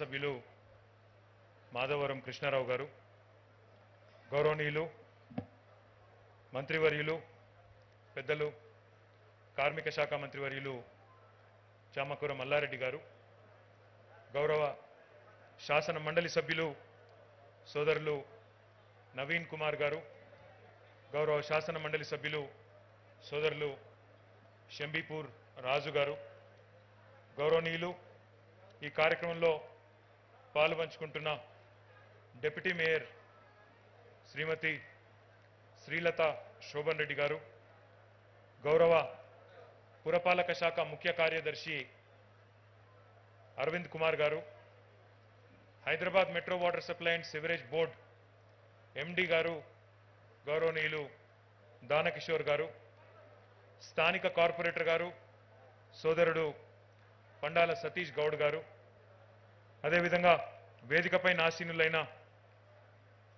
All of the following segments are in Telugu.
సభ్యులు మాధవరం కృష్ణారావు గారు, గౌరవనీయులు మంత్రివర్యులు పెద్దలు కార్మిక శాఖ మంత్రివర్యులు చామకూర మల్లారెడ్డి గారు, గౌరవ శాసన మండలి సభ్యులు సోదరులు నవీన్ కుమార్ గారు, గౌరవ శాసన మండలి సభ్యులు సోదరులు శంబీపూర్ రాజు గారు, గౌరవనీయులు ఈ కార్యక్రమంలో పాల్పంచుకుంటున్న డిప్యూటీ మేయర్ శ్రీమతి శ్రీలత శోభన్ రెడ్డి గారు, గౌరవ పురపాలక శాఖ ముఖ్య కార్యదర్శి Arvind Kumar garu, Hyderabad metro water supply and sewerage board MD garu గౌరవనీయులు దానకిషోర్ గారు, స్థానిక కార్పొరేటర్ గారు సోదరుడు పండాల సతీష్ గౌడ్ గారు, అదేవిధంగా వేదికపై నాశీనులైన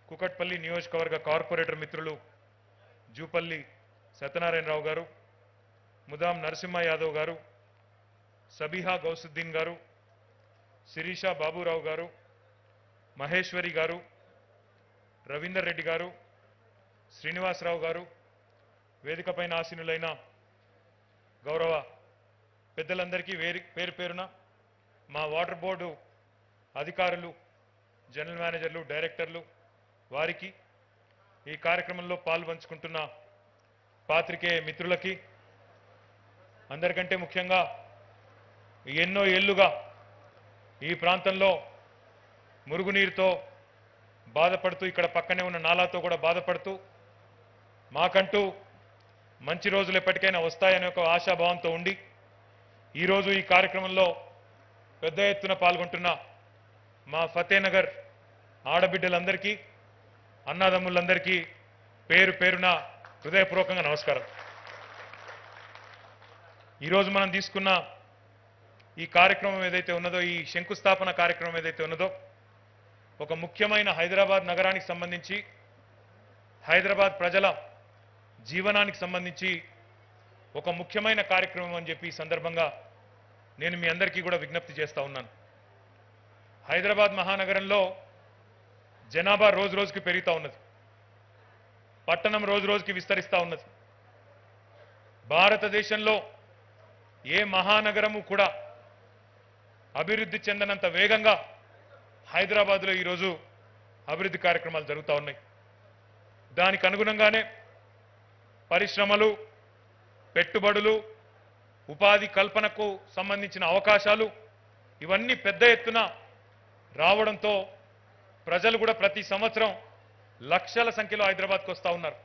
కుకట్పల్లి నియోజకవర్గ కార్పొరేటర్ మిత్రులు జూపల్లి సత్యనారాయణరావు గారు, ముదాం నరసింహ యాదవ్ గారు, సబీహా గౌసుద్దీన్ గారు, శిరీష బాబురావు గారు, మహేశ్వరి గారు, రవీందర్ రెడ్డి గారు, శ్రీనివాసరావు గారు, వేదికపై నాశీనులైన గౌరవ పెద్దలందరికీ పేరు పేరున మా వాటర్ బోర్డు అధికారులు, జనరల్ మేనేజర్లు, డైరెక్టర్లు, వారికి ఈ కార్యక్రమంలో పాల్పంచుకుంటున్న పాత్రికేయ మిత్రులకి, అందరికంటే ముఖ్యంగా ఎన్నో ఏళ్లుగా ఈ ప్రాంతంలో మురుగునీరుతో బాధపడుతూ, ఇక్కడ పక్కనే ఉన్న నాలాతో కూడా బాధపడుతూ, మాకంటూ మంచి రోజులు ఎప్పటికైనా వస్తాయనే ఒక ఆశాభావంతో ఉండి ఈరోజు ఈ కార్యక్రమంలో పెద్ద ఎత్తున పాల్గొంటున్న మా ఫతేనగర్ ఆడబిడ్డలందరికీ, అన్నదమ్ములందరికీ పేరు పేరున హృదయపూర్వకంగా నమస్కారం. ఈరోజు మనం తీసుకున్న ఈ కార్యక్రమం ఏదైతే ఉన్నదో, ఈ శంకుస్థాపన కార్యక్రమం ఏదైతే ఉన్నదో, ఒక ముఖ్యమైన హైదరాబాద్ నగరానికి సంబంధించి, హైదరాబాద్ ప్రజల జీవనానికి సంబంధించి ఒక ముఖ్యమైన కార్యక్రమం అని చెప్పి ఈ సందర్భంగా నేను మీ అందరికీ కూడా విజ్ఞప్తి చేస్తూ ఉన్నాను. హైదరాబాద్ మహానగరంలో జనాభా రోజు రోజుకి పెరుగుతూ ఉన్నది, పట్టణం రోజు రోజుకి విస్తరిస్తూ ఉన్నది. భారతదేశంలో ఏ మహానగరము కూడా అభివృద్ధి చెందనంత వేగంగా హైదరాబాద్లో ఈరోజు అభివృద్ధి కార్యక్రమాలు జరుగుతూ ఉన్నాయి. దానికి అనుగుణంగానే పరిశ్రమలు, పెట్టుబడులు, ఉపాధి కల్పనకు సంబంధించిన అవకాశాలు ఇవన్నీ పెద్ద ఎత్తున రావడంతో ప్రజలు కూడా ప్రతి సంవత్సరం లక్షల సంఖ్యలో హైదరాబాద్కు వస్తూ ఉన్నారు.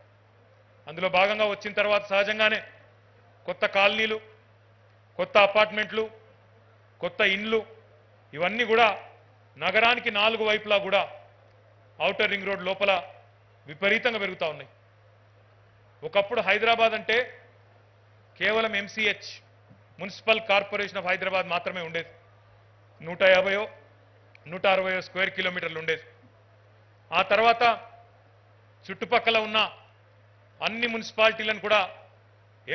అందులో భాగంగా వచ్చిన తర్వాత సహజంగానే కొత్త కాలనీలు, కొత్త అపార్ట్మెంట్లు, కొత్త ఇండ్లు ఇవన్నీ కూడా నగరానికి నాలుగు వైపులా కూడా ఔటర్ రింగ్ రోడ్ లోపల విపరీతంగా పెరుగుతూ ఉన్నాయి. ఒకప్పుడు హైదరాబాద్ అంటే కేవలం MCH, municipal corporation of Hyderabad మాత్రమే ఉండేది. 150 160 స్క్వేర్ కిలోమీటర్లు ఉండేది. ఆ తర్వాత చుట్టుపక్కల ఉన్న అన్ని మున్సిపాలిటీలను కూడా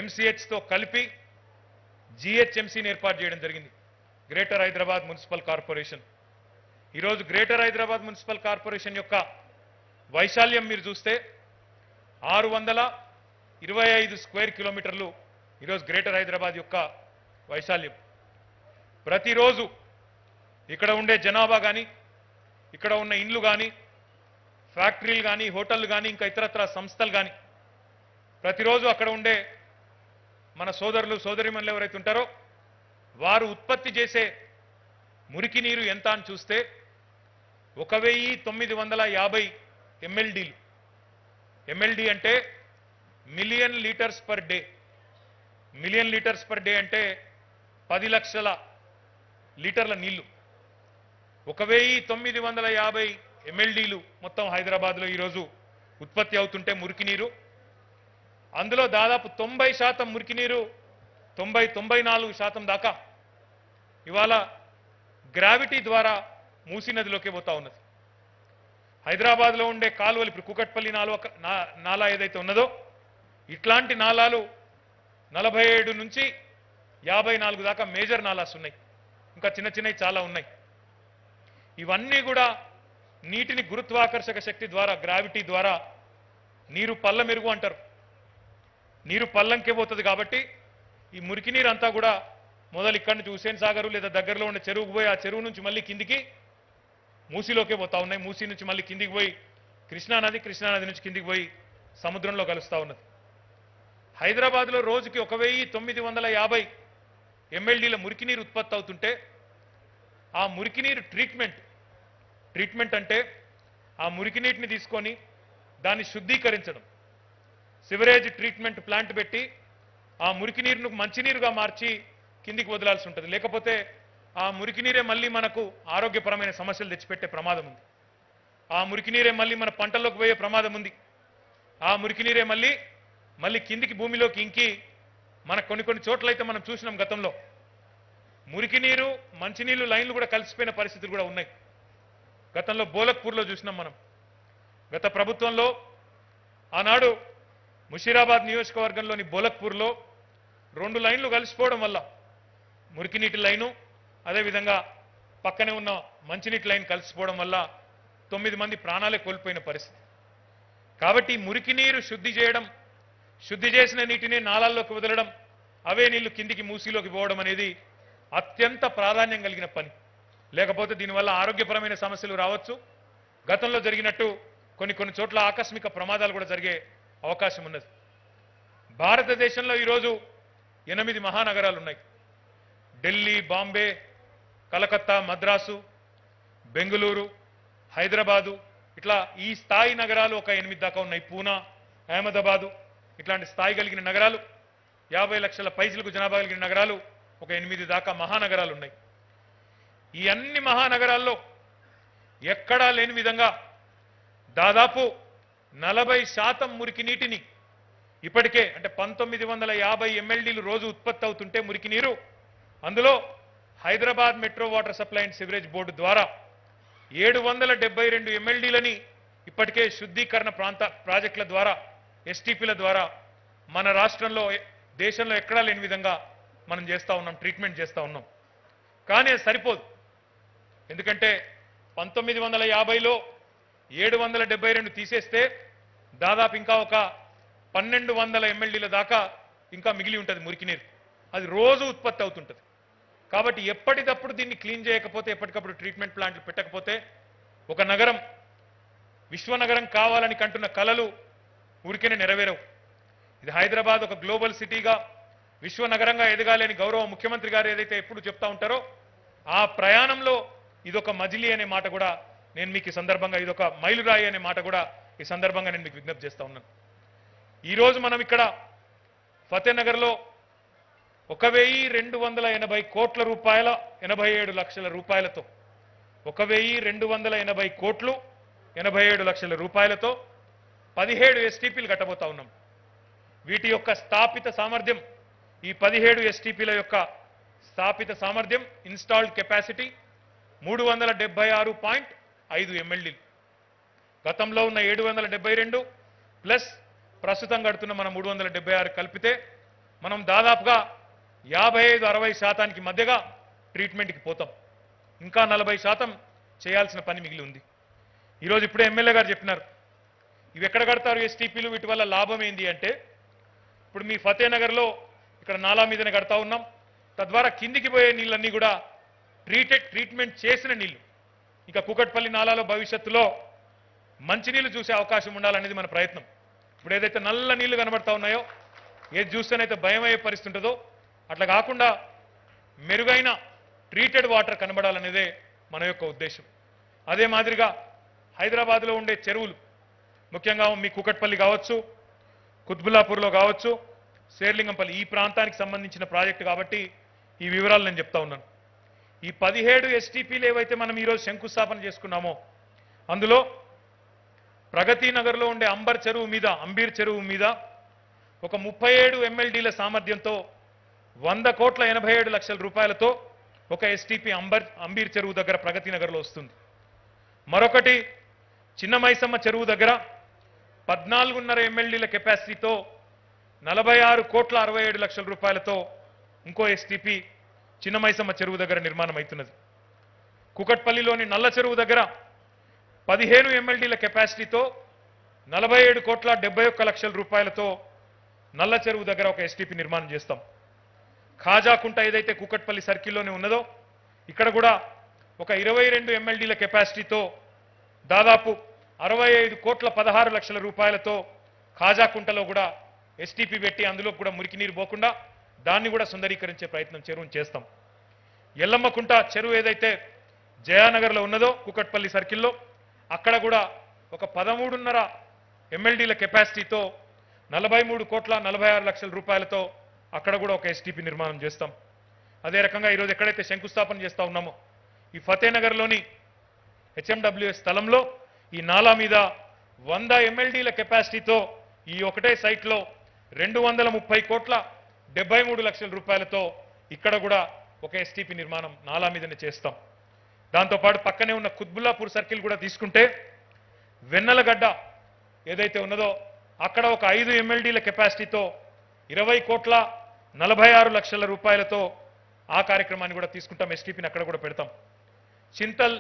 ఎంసీహెచ్తో కలిపి జీహెచ్ఎంసీని ఏర్పాటు చేయడం జరిగింది, గ్రేటర్ హైదరాబాద్ మున్సిపల్ కార్పొరేషన్. ఈరోజు గ్రేటర్ హైదరాబాద్ మున్సిపల్ కార్పొరేషన్ యొక్క వైశాల్యం మీరు చూస్తే 625 స్క్వేర్ కిలోమీటర్లు ఈరోజు గ్రేటర్ హైదరాబాద్ యొక్క వైశాల్యం. ప్రతిరోజు ఇక్కడ ఉండే జనాభా కానీ, ఇక్కడ ఉన్న ఇండ్లు కానీ, ఫ్యాక్టరీలు కానీ, హోటళ్ళు కానీ, ఇంకా ఇతరత్ర సంస్థలు కానీ, ప్రతిరోజు అక్కడ ఉండే మన సోదరులు సోదరిమణులు ఎవరైతే ఉంటారో వారు ఉత్పత్తి చేసే మురికి నీరు ఎంత అని చూస్తే 1950 MLDలు. MLD అంటే million litres per day. Million litres per day అంటే 10 లక్షల లీటర్ల నీళ్లు. 1950 MLDలు మొత్తం హైదరాబాద్లో ఈరోజు ఉత్పత్తి అవుతుంటే మురికి నీరు. అందులో దాదాపు 90% మురికి నీరు, 90-94% దాకా ఇవాళ గ్రావిటీ ద్వారా మూసీ నదిలోకి పోతా ఉన్నది. హైదరాబాద్లో ఉండే కాలువలు, ఇప్పుడు కుకట్పల్లి నాలా ఏదైతే ఉన్నదో, ఇట్లాంటి నాలాలు 47 నుంచి 54 దాకా మేజర్ నాలాస్ ఉన్నాయి. ఇంకా చిన్న చిన్నవి చాలా ఉన్నాయి. ఇవన్నీ కూడా నీటిని గురుత్వాకర్షక శక్తి ద్వారా గ్రావిటీ ద్వారా నీరు పల్ల మెరుగు అంటారు నీరు పల్లంకే పోతది కాబట్టి ఈ మురికి నీరు అంతా కూడా మొదలు ఇక్కడి నుంచి హుస్సేన్ సాగర్ లేదా దగ్గరలో ఉన్న చెరువుకు పోయి ఆ చెరువు నుంచి మళ్ళీ కిందికి మూసిలోకే పోతా ఉన్నాయి మూసి నుంచి మళ్ళీ కిందికి పోయి కృష్ణానది నుంచి కిందికి పోయి సముద్రంలో కలుస్తా ఉన్నది హైదరాబాద్ లో రోజుకి 1950 MLDల మురికి నీరు ఉత్పత్తి అవుతుంటే ఆ మురికి నీరు ట్రీట్మెంట్ అంటే ఆ మురికి నీటిని తీసుకొని దాన్ని శుద్ధీకరించడం సివరేజ్ ట్రీట్మెంట్ ప్లాంట్ పెట్టి ఆ మురికి నీరును మంచి నీరుగా మార్చి కిందికి వదలాల్సి ఉంటుంది లేకపోతే ఆ మురికి నీరే మళ్ళీ మనకు ఆరోగ్యపరమైన సమస్యలు తెచ్చిపెట్టే ప్రమాదం ఉంది ఆ మురికి నీరే మళ్ళీ మన పంటల్లోకి పోయే ప్రమాదం ఉంది ఆ మురికి నీరే మళ్ళీ కిందికి భూమిలోకి ఇంకి మన కొన్ని చోట్ల అయితే మనం చూసినాం గతంలో మురికి నీరు మంచి నీళ్లు లైన్లు కూడా కలిసిపోయిన పరిస్థితులు కూడా ఉన్నాయి గతంలో బోలక్పూర్లో చూసినాం మనం గత ప్రభుత్వంలో ఆనాడు ముషీరాబాద్ నియోజకవర్గంలోని బోలక్పూర్లో 2 లైన్లు కలిసిపోవడం వల్ల మురికి నీటి లైను అదేవిధంగా పక్కనే ఉన్న మంచినీటి లైన్ కలిసిపోవడం వల్ల 9 మంది ప్రాణాలే కోల్పోయిన పరిస్థితి కాబట్టి మురికి నీరు శుద్ధి చేయడం శుద్ధి చేసిన నీటిని నాళాల్లోకి వదలడం అవే నీళ్లు కిందికి మూసిలోకి పోవడం అనేది అత్యంత ప్రాధాన్యం కలిగిన పని లేకపోతే దీనివల్ల ఆరోగ్యపరమైన సమస్యలు రావచ్చు గతంలో జరిగినట్టు కొన్ని చోట్ల ఆకస్మిక ప్రమాదాలు కూడా జరిగే అవకాశం ఉన్నది భారతదేశంలో ఈరోజు 8 మహానగరాలు ఉన్నాయి ఢిల్లీ బాంబే కలకత్తా మద్రాసు బెంగళూరు హైదరాబాదు ఇట్లా ఈ స్థాయి నగరాలు 8 దాకా ఉన్నాయి పూనా అహ్మదాబాదు ఇట్లాంటి స్థాయి కలిగిన నగరాలు 50 లక్షల పైసలకు జనాభా కలిగిన నగరాలు 8 దాకా మహానగరాలు ఉన్నాయి ఈ అన్ని మహానగరాల్లో ఎక్కడా లేని విధంగా దాదాపు 40% మురికి నీటిని ఇప్పటికే అంటే 1950 MLDలు రోజు ఉత్పత్తి అవుతుంటే మురికి నీరు అందులో Hyderabad metro water supply and sewerage board ద్వారా 772 MLDలని ఇప్పటికే శుద్ధీకరణ ప్రాజెక్టుల ద్వారా STPల ద్వారా మన రాష్ట్రంలో దేశంలో ఎక్కడా లేని విధంగా మనం చేస్తూ ఉన్నాం ట్రీట్మెంట్ చేస్తూ ఉన్నాం కానీ అది సరిపోదు ఎందుకంటే 1950లో 772 తీసేస్తే దాదాపు ఇంకా 1200 MLDల దాకా ఇంకా మిగిలి ఉంటుంది మురికి నీరు అది రోజు ఉత్పత్తి అవుతుంటుంది కాబట్టి ఎప్పటికప్పుడు దీన్ని క్లీన్ చేయకపోతే ఎప్పటికప్పుడు ట్రీట్మెంట్ ప్లాంట్లు పెట్టకపోతే ఒక నగరం విశ్వనగరం కావాలని కంటున్న కలలు ఊరికేనే నెరవేరవు ఇది హైదరాబాద్ ఒక గ్లోబల్ సిటీగా విశ్వనగరంగా ఎదగాలని గౌరవ ముఖ్యమంత్రి గారు ఏదైతే ఎప్పుడు చెప్తా ఉంటారో ఆ ప్రయాణంలో ఇదొక మజిలీ అనే మాట కూడా నేను మీకు ఈ సందర్భంగా ఇదొక మైలురాయి అనే మాట కూడా ఈ సందర్భంగా నేను మీకు విజ్ఞప్తి చేస్తా ఉన్నాను ఈరోజు మనం ఇక్కడ ఫతేనగర్లో 1,287 లక్షల రూపాయలతో 1,287 కోట్ల 87 లక్షల రూపాయలతో 17 STPలు కట్టబోతా ఉన్నాం వీటి యొక్క స్థాపిత సామర్థ్యం ఈ 17 STPల యొక్క స్థాపిత సామర్థ్యం ఇన్స్టాల్డ్ కెపాసిటీ 376.5 MLDలు గతంలో ఉన్న 772 ప్లస్ ప్రస్తుతం కడుతున్న మన 376 కలిపితే మనం దాదాపుగా 55-60% మధ్యగా ట్రీట్మెంట్కి పోతాం ఇంకా 40% చేయాల్సిన పని మిగిలి ఉంది ఈరోజు ఇప్పుడే ఎమ్మెల్యే గారు చెప్పినారు ఇవి ఎక్కడ కడతారు STPలు వీటి వల్ల లాభం ఏంది అంటే ఇప్పుడు మీ ఫతేనగర్లో ఇక్కడ నాలా మీదనే కడతా ఉన్నాం తద్వారా కిందికి పోయే నీళ్ళన్నీ కూడా ట్రీట్మెంట్ చేసిన నీళ్ళు ఇంకా కూకట్పల్లి నాలాలో భవిష్యత్తులో మంచినీళ్ళు చూసే అవకాశం ఉండాలనేది మన ప్రయత్నం ఇప్పుడు ఏదైతే నల్ల నీళ్లు కనబడతా ఉన్నాయో ఏది చూస్తేనైతే భయం అయ్యే పరిస్థితి ఉంటుందో అట్లా కాకుండా మెరుగైన ట్రీటెడ్ వాటర్ కనబడాలనేదే మన యొక్క ఉద్దేశం అదే మాదిరిగా హైదరాబాద్లో ఉండే చెరువులు ముఖ్యంగా మీ కూకట్పల్లి కావచ్చు కుత్బుల్లాపూర్లో కావచ్చు శేర్లింగంపల్లి ఈ ప్రాంతానికి సంబంధించిన ప్రాజెక్టు కాబట్టి ఈ వివరాలు నేను చెప్తా ఉన్నాను ఈ 17 STPలు ఏవైతే మనం ఈరోజు శంకుస్థాపన చేసుకున్నామో అందులో ప్రగతి నగర్లో ఉండే అంబీర్ చెరువు మీద ఒక 37 MLDల సామర్థ్యంతో 100 కోట్ల 87 లక్షల రూపాయలతో ఒక STP అంబీర్ చెరువు దగ్గర ప్రగతి నగర్లో వస్తుంది మరొకటి చిన్న మైసమ్మ చెరువు దగ్గర 14.5 MLDల కెపాసిటీతో 46 కోట్ల 67 లక్షల రూపాయలతో ఇంకో STP చిన్న మైసమ్మ చెరువు దగ్గర నిర్మాణం అవుతున్నది కుకట్పల్లిలోని నల్లచెరువు దగ్గర 15 ఎమ్మెల్డీల కెపాసిటీతో 47 కోట్ల 71 లక్షల రూపాయలతో నల్లచెరువు దగ్గర ఒక ఎస్టీపీ నిర్మాణం చేస్తాం. ఖాజాకుంట ఏదైతే కుకట్పల్లి సర్కిల్లోనే ఉన్నదో ఇక్కడ కూడా ఒక 22 ఎమ్మెల్డీల కెపాసిటీతో దాదాపు 65 కోట్ల 16 లక్షల రూపాయలతో ఖాజాకుంటలో కూడా ఎస్టీపీ పెట్టి అందులో కూడా మురికి నీరు పోకుండా దాన్ని కూడా సుందరీకరించే ప్రయత్నం చెరువును చేస్తాం. ఎల్లమ్మకుంట చెరువు ఏదైతే జయానగర్లో ఉన్నదో కుకట్పల్లి సర్కిల్లో అక్కడ కూడా ఒక 13.5 ఎమ్మెల్డీల కెపాసిటీతో 43 కోట్ల 46 లక్షల రూపాయలతో అక్కడ కూడా ఒక ఎస్టీపీ నిర్మాణం చేస్తాం. అదే రకంగా ఈరోజు ఎక్కడైతే శంకుస్థాపన చేస్తూ ఉన్నామో ఈ ఫతేనగర్లోని హెచ్ఎండబ్ల్యూఎస్ స్థలంలో ఈ నాలా మీద 100 ఎమ్మెల్డీల కెపాసిటీతో ఈ ఒకటే సైట్లో 230 కోట్ల 73 లక్షల రూపాయలతో ఇక్కడ కూడా ఒక ఎస్టీపీ నిర్మాణం నాలా మీదనే చేస్తాం. దాంతోపాటు పక్కనే ఉన్న కుత్బుల్లాపూర్ సర్కిల్ కూడా తీసుకుంటే వెన్నెలగడ్డ ఏదైతే ఉన్నదో అక్కడ ఒక 5 ఎమ్మెల్డీల కెపాసిటీతో 20 కోట్ల 46 లక్షల రూపాయలతో ఆ కార్యక్రమాన్ని కూడా తీసుకుంటాం. ఎస్టీపీని అక్కడ కూడా పెడతాం. చింతల్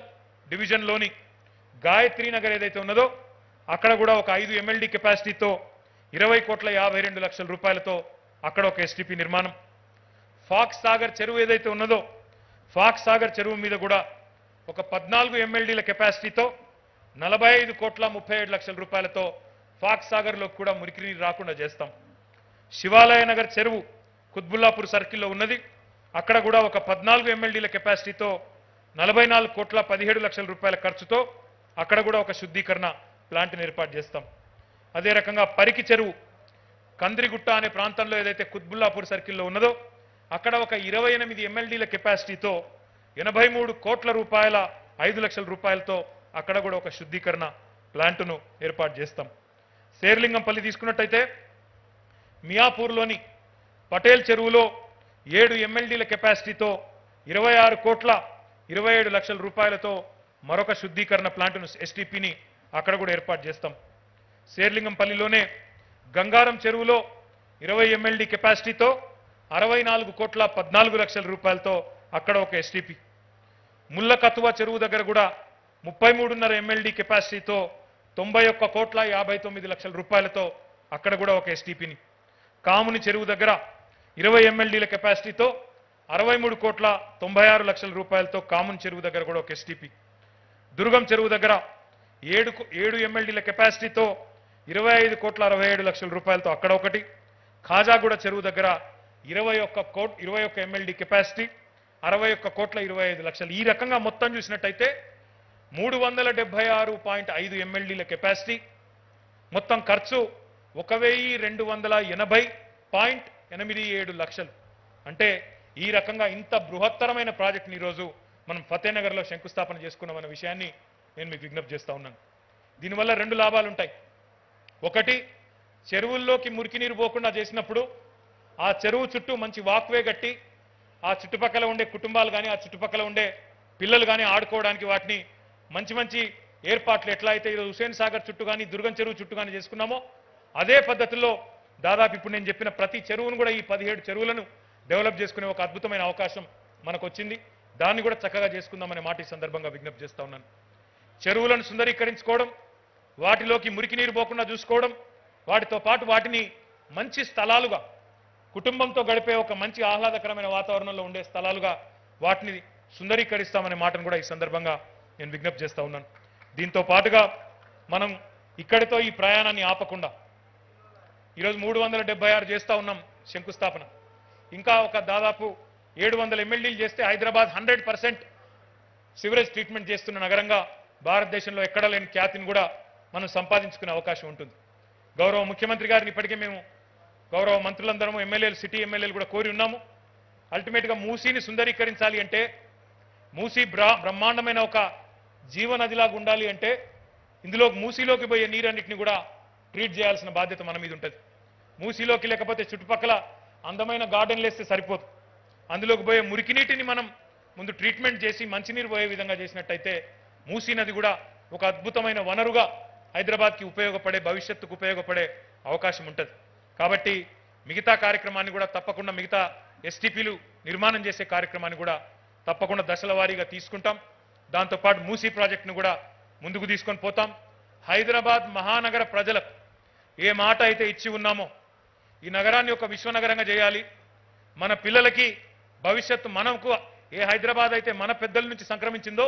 డివిజన్లోని గాయత్రి నగర్ ఏదైతే ఉన్నదో అక్కడ కూడా ఒక 5 ఎమ్మెల్డీ కెపాసిటీతో 20 కోట్ల 52 లక్షల రూపాయలతో అక్కడ ఒక ఎస్టీపీ నిర్మాణం. ఫాక్స్ సాగర్ చెరువు ఏదైతే ఉన్నదో ఫాక్స్ సాగర్ చెరువు మీద కూడా ఒక 14 ఎమ్మెల్డీల కెపాసిటీతో 45 కోట్ల 37 లక్షల రూపాయలతో ఫాక్స్ సాగర్లో కూడా మురికి నీరు రాకుండా చేస్తాం. శివాలయ నగర్ చెరువు కుత్బుల్లాపూర్ సర్కిల్లో ఉన్నది అక్కడ కూడా ఒక 14 ఎమ్మెల్డీల కెపాసిటీతో 44 కోట్ల 17 లక్షల రూపాయల ఖర్చుతో అక్కడ కూడా ఒక శుద్ధీకరణ ప్లాంట్ని ఏర్పాటు చేస్తాం. అదే రకంగా పరికి చెరువు కంద్రిగుట్ట అనే ప్రాంతంలో ఏదైతే కుత్బుల్లాపూర్ సర్కిల్లో ఉన్నదో అక్కడ ఒక 28 ఎమ్మెల్డీల కెపాసిటీతో 83 కోట్ల రూపాయల 5 లక్షల రూపాయలతో అక్కడ కూడా ఒక శుద్ధీకరణ ప్లాంటును ఏర్పాటు చేస్తాం. శేర్లింగంపల్లి తీసుకున్నట్టయితే మియాపూర్లోని పటేల్ చెరువులో 7 ఎమ్మెల్డీల కెపాసిటీతో 26 కోట్ల 27 లక్షల రూపాయలతో మరొక శుద్ధీకరణ ప్లాంటును ఎస్టీపీని అక్కడ కూడా ఏర్పాటు చేస్తాం. శేర్లింగంపల్లిలోనే గంగారం చెరువులో 20 ఎమ్మెల్డీ కెపాసిటీతో 64 కోట్ల 14 లక్షల రూపాయలతో అక్కడ ఒక ఎస్టీపీ. ముళ్ళ కతువా చెరువు దగ్గర కూడా 33.5 ఎమ్మెల్డీ కెపాసిటీతో 91 కోట్ల 59 లక్షల రూపాయలతో అక్కడ కూడా ఒక ఎస్టీపీని. కాముని చెరువు దగ్గర 20 ఎమ్మెల్డీల కెపాసిటీతో 63 కోట్ల 96 లక్షల రూపాయలతో కాముని చెరువు దగ్గర కూడా ఒక ఎస్టీపీ. దుర్గం చెరువు దగ్గర 7 ఎమ్మెల్డీల కెపాసిటీతో 25 కోట్ల 67 లక్షల రూపాయలతో అక్కడ ఒకటి. ఖాజాగూడ చెరువు దగ్గర 21 ఎమ్మెల్డీ కెపాసిటీ 61 కోట్ల 25 లక్షలు. ఈ రకంగా మొత్తం చూసినట్టయితే 376.5 ఎమ్మెల్డీల కెపాసిటీ మొత్తం ఖర్చు 1280.87 లక్షలు. అంటే ఈ రకంగా ఇంత బృహత్తరమైన ప్రాజెక్టుని ఈరోజు మనం ఫతేనగర్లో శంకుస్థాపన చేసుకున్నామన్న విషయాన్ని నేను మీకు విజ్ఞప్తి చేస్తా ఉన్నాను. దీనివల్ల 2 లాభాలు ఉంటాయి. ఒకటి, చెరువుల్లోకి మురికి నీరు పోకుండా చేసినప్పుడు ఆ చెరువు చుట్టూ మంచి వాక్వే కట్టి ఆ చుట్టుపక్కల ఉండే కుటుంబాలు కానీ ఆ చుట్టుపక్కల ఉండే పిల్లలు కానీ ఆడుకోవడానికి వాటిని మంచి మంచి ఏర్పాట్లు ఎట్లా అయితే ఈరోజు హుసేన్ సాగర్ చుట్టూ కానీ దుర్గం చెరువు చుట్టూ కానీ చేసుకున్నామో అదే పద్ధతిలో దాదాపు ఇప్పుడు నేను చెప్పిన ప్రతి చెరువును కూడా ఈ 17 చెరువులను డెవలప్ చేసుకునే ఒక అద్భుతమైన అవకాశం మనకు వచ్చింది. దాన్ని కూడా చక్కగా చేసుకుందామనే మాట ఈ సందర్భంగా విజ్ఞప్తి చేస్తా ఉన్నాను. చెరువులను సుందరీకరించుకోవడం, వాటిలోకి మురికి నీరు పోకుండా చూసుకోవడం, వాటితో పాటు వాటిని మంచి స్థలాలుగా కుటుంబంతో గడిపే ఒక మంచి ఆహ్లాదకరమైన వాతావరణంలో ఉండే స్థలాలుగా వాటిని సుందరీకరిస్తామనే మాటను కూడా ఈ సందర్భంగా నేను విజ్ఞప్తి చేస్తా ఉన్నాను. దీంతో పాటుగా మనం ఇక్కడితో ఈ ప్రయాణాన్ని ఆపకుండా ఈరోజు 376 చేస్తూ ఉన్నాం శంకుస్థాపన. ఇంకా ఒక దాదాపు 700 ఎమ్మెల్యేలు చేస్తే హైదరాబాద్ 100% సివరేజ్ ట్రీట్మెంట్ చేస్తున్న నగరంగా భారతదేశంలో ఎక్కడా లేని ఖ్యాతిని కూడా మనం సంపాదించుకునే అవకాశం ఉంటుంది. గౌరవ ముఖ్యమంత్రి గారిని ఇప్పటికే మేము గౌరవ మంత్రులందరము ఎమ్మెల్యేలు సిటీ ఎమ్మెల్యేలు కూడా కోరి ఉన్నాము. అల్టిమేట్గా మూసీని సుందరీకరించాలి అంటే మూసీ బ్రహ్మాండమైన ఒక జీవనదిలాగా ఉండాలి అంటే ఇందులో మూసీలోకి పోయే నీరన్నింటినీ కూడా ట్రీట్ చేయాల్సిన బాధ్యత మన మీద ఉంటుంది. మూసీలోకి లేకపోతే చుట్టుపక్కల అందమైన గార్డెన్లు వేస్తే సరిపోదు. అందులోకి పోయే మురికి నీటిని మనం ముందు ట్రీట్మెంట్ చేసి మంచినీరు పోయే విధంగా చేసినట్టయితే మూసీ నది కూడా ఒక అద్భుతమైన వనరుగా హైదరాబాద్కి ఉపయోగపడే భవిష్యత్తుకు ఉపయోగపడే అవకాశం ఉంటుంది. కాబట్టి మిగతా కార్యక్రమాన్ని కూడా తప్పకుండా మిగతా ఎస్టీపీలు నిర్మాణం చేసే కార్యక్రమాన్ని కూడా తప్పకుండా దశల వారీగా తీసుకుంటాం. దాంతో పాటు మూసీ ప్రాజెక్ట్ ను కూడా ముందుకు తీసుకొని పోతాం హైదరాబాద్ మహానగర ప్రజలకు ఏ మాట అయితే ఇచ్చి ఉన్నామో ఈ నగరాన్ని ఒక విశ్వనగరంగా చేయాలి మన పిల్లలకి భవిష్యత్తు మనకు ఏ హైదరాబాద్ అయితే మన పెద్దల నుంచి సంక్రమించిందో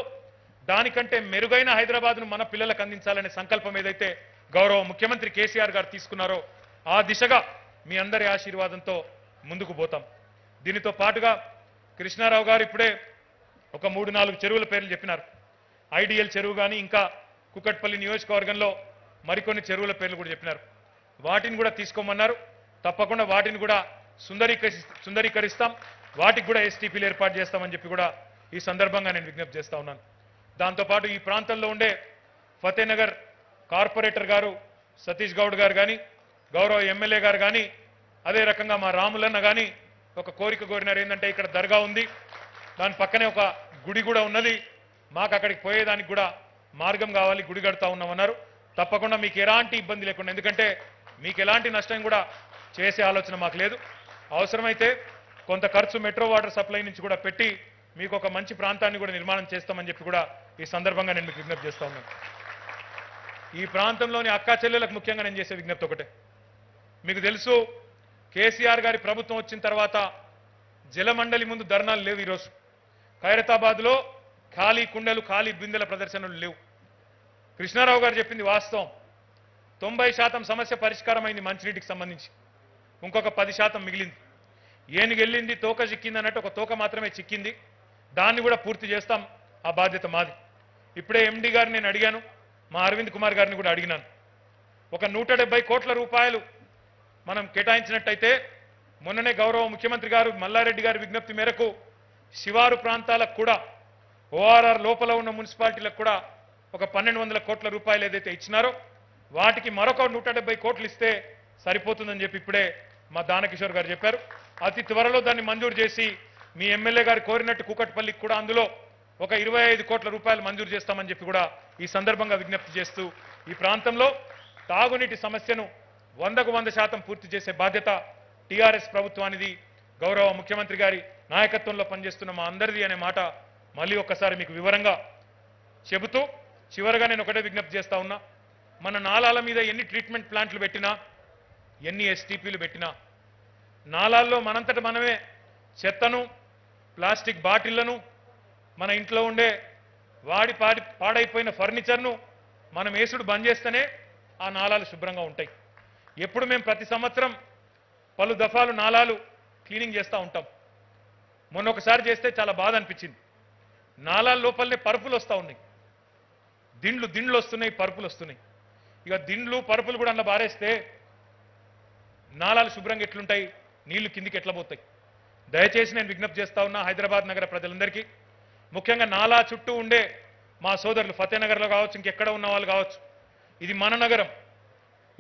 దానికంటే మెరుగైన హైదరాబాద్ను మన పిల్లలకు అందించాలనే సంకల్పం ఏదైతే గౌరవ ముఖ్యమంత్రి కేసీఆర్ గారు తీసుకున్నారో ఆ దిశగా మీ అందరి ఆశీర్వాదంతో ముందుకు పోతాం దీనితో పాటుగా కృష్ణారావు గారు ఇప్పుడే ఒక 3-4 చెరువుల పేర్లు చెప్పినారు ఐడిఎల్ చెరువు గాని ఇంకా కుకట్పల్లి నియోజకవర్గంలో మరికొన్ని చెరువుల పేర్లు కూడా చెప్పినారు వాటిని కూడా తీసుకోమన్నారు తప్పకుండా వాటిని కూడా సుందరీకరిస్తాం వాటికి కూడా ఎస్టీపీలు ఏర్పాటు చేస్తామని చెప్పి కూడా ఈ సందర్భంగా నేను విజ్ఞప్తి చేస్తా ఉన్నాను దాంతో పాటు ఈ ప్రాంతంలో ఉండే ఫతేనగర్ కార్పొరేటర్ గారు సతీష్ గౌడ్ గారు గాని గౌరవ ఎమ్మెల్యే గారు గాని అదే రకంగా మా రాములన్న గాని ఒక కోరిక కోరినారు ఏంటంటే ఇక్కడ దర్గా ఉంది దాని పక్కనే ఒక గుడి కూడా ఉన్నది మాకు అక్కడికి పోయేదానికి కూడా మార్గం కావాలి గుడి కడతా ఉన్నామన్నారు తప్పకుండా మీకు ఎలాంటి ఇబ్బంది లేకుండా ఎందుకంటే మీకు ఎలాంటి నష్టం కూడా చేసే ఆలోచన మాకు లేదు అవసరమైతే కొంత ఖర్చు మెట్రో వాటర్ సప్లై నుంచి కూడా పెట్టి మీకు ఒక మంచి ప్రాంతాన్ని కూడా నిర్మాణం చేస్తామని చెప్పి కూడా ఈ సందర్భంగా నేను మీకు విజ్ఞప్తి చేస్తా ఉన్నాను ఈ ప్రాంతంలోని అక్కా చెల్లెలకు ముఖ్యంగా నేను చేసే విజ్ఞప్తి ఒకటే మీకు తెలుసు కేసీఆర్ గారి ప్రభుత్వం వచ్చిన తర్వాత జలమండలి ముందు ధర్నాలు లేవు ఈరోజు ఖైరతాబాద్లో ఖాళీ కుండలు ఖాళీ బిందెల ప్రదర్శనలు లేవు కృష్ణారావు గారు చెప్పింది వాస్తవం 90% సమస్య పరిష్కారమైంది మంచినీటికి సంబంధించి ఇంకొక 10% మిగిలింది ఏనుగెళ్ళింది తోక చిక్కింది అన్నట్టు ఒక తోక మాత్రమే చిక్కింది దాన్ని కూడా పూర్తి చేస్తాం ఆ బాధ్యత మాది ఇప్పుడే ఎండీ గారిని నేను అడిగాను మా అరవింద్ కుమార్ గారిని కూడా అడిగినాను ఒక 170 కోట్ల రూపాయలు మనం కేటాయించినట్టయితే మొన్ననే గౌరవ ముఖ్యమంత్రి గారు మల్లారెడ్డి గారి విజ్ఞప్తి మేరకు శివారు ప్రాంతాలకు కూడా ఓఆర్ఆర్ లోపల ఉన్న మున్సిపాలిటీలకు కూడా ఒక 1200 కోట్ల రూపాయలు ఏదైతే ఇచ్చినారో వాటికి మరొక 170 కోట్లు ఇస్తే సరిపోతుందని చెప్పి ఇప్పుడే మా దానకిషోర్ గారు చెప్పారు అతి త్వరలో దాన్ని మంజూరు చేసి మీ ఎమ్మెల్యే గారు కోరినట్టు కూకట్పల్లికి కూడా అందులో ఒక 25 కోట్ల రూపాయలు మంజూరు చేస్తామని చెప్పి కూడా ఈ సందర్భంగా విజ్ఞప్తి చేస్తూ ఈ ప్రాంతంలో తాగునీటి సమస్యను 100% పూర్తి చేసే బాధ్యత టీఆర్ఎస్ ప్రభుత్వానిది గౌరవ ముఖ్యమంత్రి గారి నాయకత్వంలో పనిచేస్తున్న మా అందరిది అనే మాట మళ్ళీ ఒక్కసారి మీకు వివరంగా చెబుతూ చివరిగా నేను ఒకటే విజ్ఞప్తి చేస్తా ఉన్నా మన నాలాల మీద ఎన్ని ట్రీట్మెంట్ ప్లాంట్లు పెట్టినా ఎన్ని ఎస్టీపీలు పెట్టినా నాలాల్లో మనంతట మనమే చెత్తను ప్లాస్టిక్ బాటిళ్లను మన ఇంట్లో ఉండే వాడి పాడైపోయిన ఫర్నిచర్ను మనం వేసుడు బంద్ చేస్తేనే ఆ నాలాలు శుభ్రంగా ఉంటాయి ఎప్పుడు మేము ప్రతి సంవత్సరం పలు దఫాలు నాలాలు క్లీనింగ్ చేస్తూ ఉంటాం మొన్న ఒకసారి చేస్తే చాలా బాధ అనిపించింది నాలాల లోపలనే పరుపులు వస్తూ ఉన్నాయి దిండ్లు వస్తున్నాయి పరుపులు వస్తున్నాయి ఇక దిండ్లు పరుపులు కూడా అందులో బారేస్తే నాలాలు శుభ్రంగా ఎట్లుంటాయి నీళ్లు కిందికి ఎట్లా పోతాయి దయచేసి నేను విజ్ఞప్తి చేస్తా ఉన్నా హైదరాబాద్ నగర ప్రజలందరికీ ముఖ్యంగా నాలా చుట్టూ ఉండే మా సోదరులు ఫతేనగర్లో కావచ్చు ఇంకెక్కడ ఉన్న వాళ్ళు కావచ్చు ఇది మన నగరం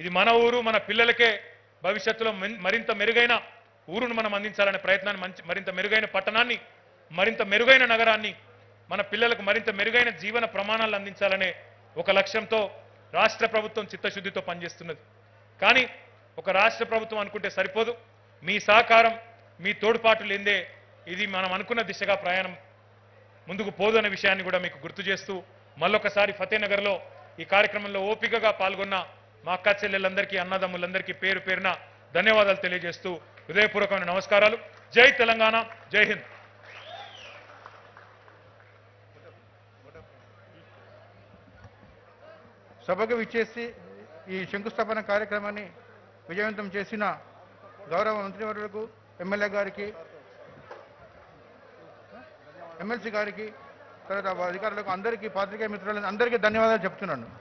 ఇది మన ఊరు మన పిల్లలకే భవిష్యత్తులో మరింత మెరుగైన ఊరును మనం అందించాలనే ప్రయత్నాన్ని మరింత మెరుగైన పట్టణాన్ని మరింత మెరుగైన నగరాన్ని మన పిల్లలకు మరింత మెరుగైన జీవన ప్రమాణాలు అందించాలనే ఒక లక్ష్యంతో రాష్ట్ర ప్రభుత్వం చిత్తశుద్ధితో పనిచేస్తున్నది కానీ ఒక రాష్ట్ర ప్రభుత్వం అనుకుంటే సరిపోదు మీ సహకారం మీ తోడ్పాటు లేదే ఇది మనం అనుకున్న దిశగా ప్రయాణం ముందుకు పోదు అనే విషయాన్ని కూడా మీకు గుర్తు చేస్తూ మళ్ళొకసారి ఫతేనగర్లో ఈ కార్యక్రమంలో ఓపికగా పాల్గొన్న మా అక్క చెల్లెళ్ళందరికీ అన్నదమ్ములందరికీ పేరు పేరున ధన్యవాదాలు తెలియజేస్తూ హృదయపూర్వకమైన నమస్కారాలు జై తెలంగాణ జై హింద్ సభకు విచ్చేసి ఈ శంకుస్థాపన కార్యక్రమాన్ని విజయవంతం చేసిన గౌరవ మంత్రివర్యులకు ఎమ్మెల్యే గారికి ఎమ్మెల్సీ గారికి తర్వాత అధికారులకు అందరికీ పాత్రికేయ మిత్రులందరికీ ధన్యవాదాలు చెప్తున్నాను